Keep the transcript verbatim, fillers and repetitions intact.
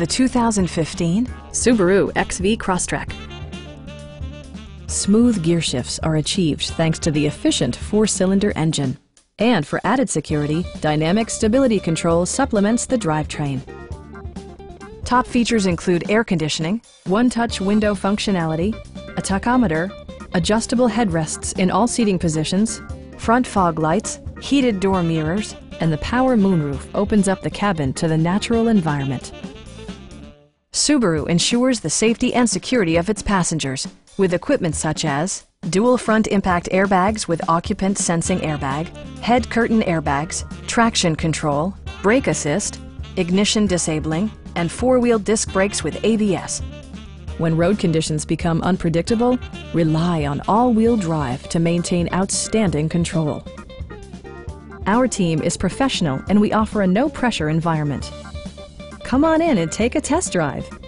the two thousand fifteen Subaru X V Crosstrek. Smooth gear shifts are achieved thanks to the efficient four-cylinder engine. And for added security, dynamic stability control supplements the drivetrain. Top features include air conditioning, one-touch window functionality, a tachometer, adjustable headrests in all seating positions, front fog lights, heated door mirrors, and the power moonroof opens up the cabin to the natural environment. Subaru ensures the safety and security of its passengers with equipment such as dual front impact airbags with occupant sensing airbag, head curtain airbags, traction control, brake assist, ignition disabling, and four-wheel disc brakes with A B S. When road conditions become unpredictable, rely on all-wheel drive to maintain outstanding control. Our team is professional and we offer a no-pressure environment. Come on in and take a test drive.